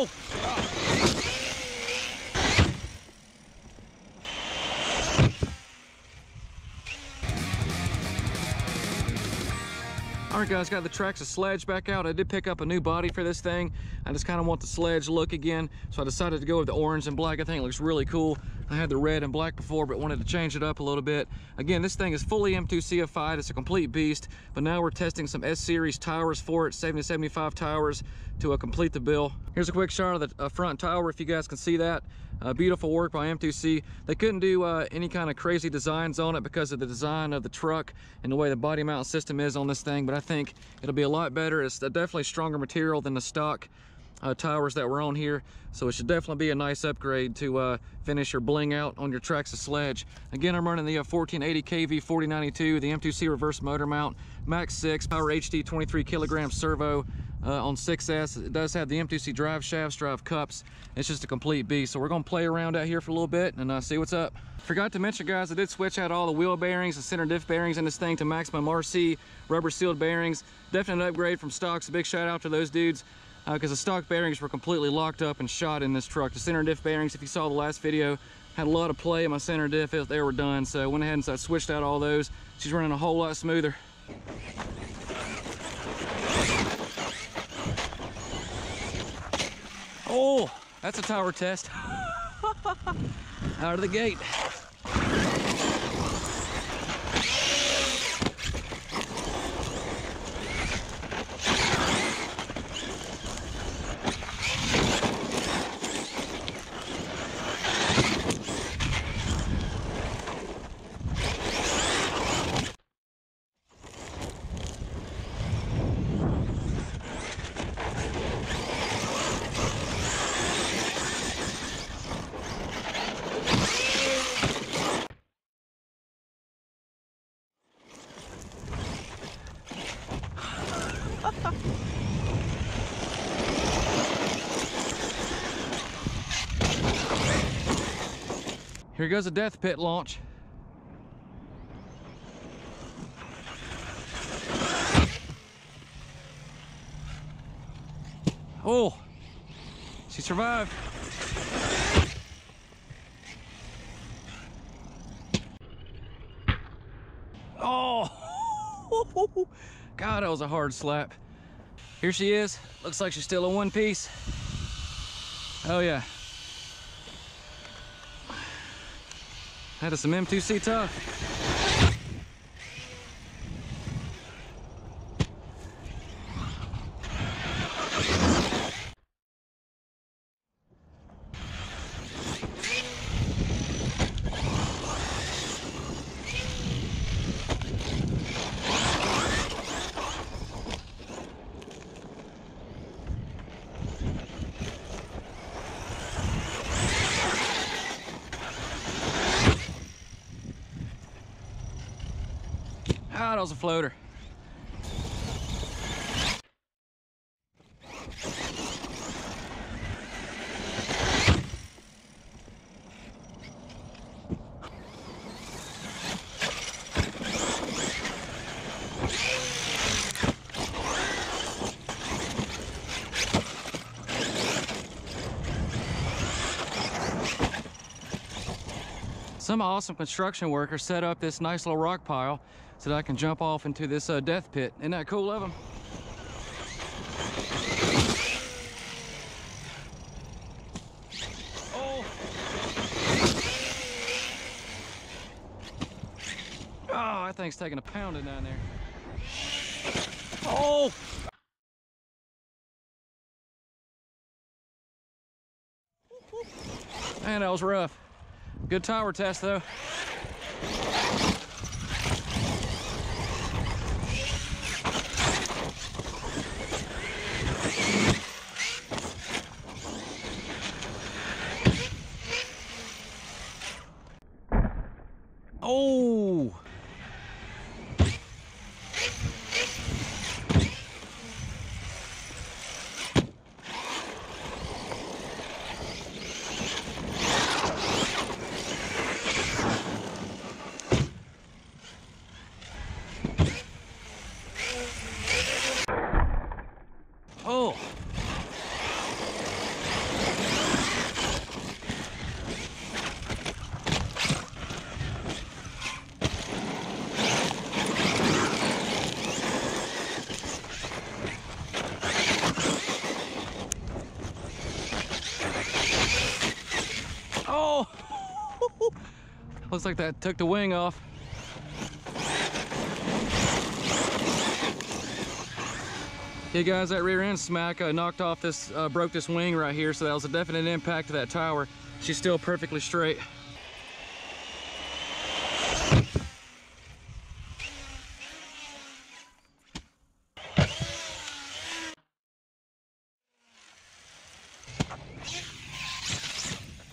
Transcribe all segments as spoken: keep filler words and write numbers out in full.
roll. Alright guys, got the Traxxas Sledge back out. I did pick up a new body for this thing. I just kind of want the Sledge look again, so I decided to go with the orange and black. I think it looks really cool. I had the red and black before, but wanted to change it up a little bit. Again, this thing is fully M two C ified. It's a complete beast, but now we're testing some S series towers for it, seventy seventy-five towers to uh, complete the bill. Here's a quick shot of the uh, front tower, if you guys can see that. Uh, beautiful work by M two C. They couldn't do uh, any kind of crazy designs on it because of the design of the truck and the way the body mount system is on this thing, but I think it'll be a lot better. It's definitely stronger material than the stock uh, towers that were on here, so it should definitely be a nice upgrade to uh, finish your bling out on your Traxxas Sledge. Again, I'm running the uh, fourteen eighty K V forty ninety-two, the M two C reverse motor mount, max six power H D twenty-three kilogram servo. Uh, on six S, it does have the M two C drive shafts, drive cups. It's just a complete beast. So we're gonna play around out here for a little bit and uh, see what's up. Forgot to mention, guys, I did switch out all the wheel bearings and center diff bearings in this thing to Maximum R C rubber sealed bearings. Definite upgrade from stocks. A big shout out to those dudes, because uh, the stock bearings were completely locked up and shot in this truck. The center diff bearings, if you saw the last video, had a lot of play in my center diff. They were done, so I went ahead and so I switched out all those. She's running a whole lot smoother. Oh, that's a tower test. Out of the gate. Here goes a death pit launch. Oh, she survived. Oh, God, that was a hard slap. Here she is. Looks like she's still in one piece. Oh yeah. That is some M two C tough. Ah, that was a floater. Some awesome construction worker set up this nice little rock pile so that I can jump off into this uh, death pit. Isn't that cool of them? Oh! Oh, that thing's taking a pounding down there. Oh! Man, that was rough. Good tower test though. Oh! Oh! Looks like that took the wing off. Hey guys, that rear end smack uh, knocked off this, uh, broke this wing right here, so that was a definite impact to that tower. She's still perfectly straight.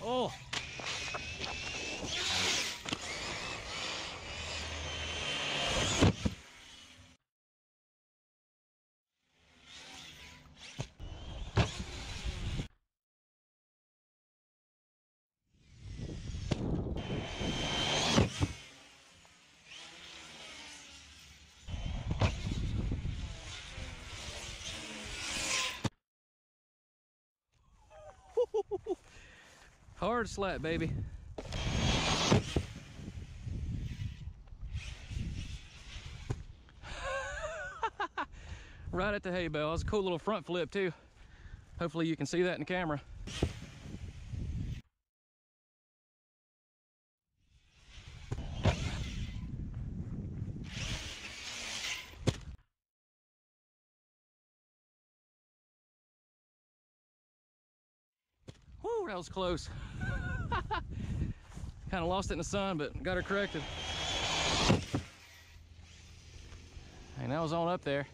Oh! Hard slap, baby. Right at the hay bale. That was a cool little front flip too. Hopefully you can see that in the camera. Woo, that was close. Kind of lost it in the sun, but got her corrected. And that was on up there.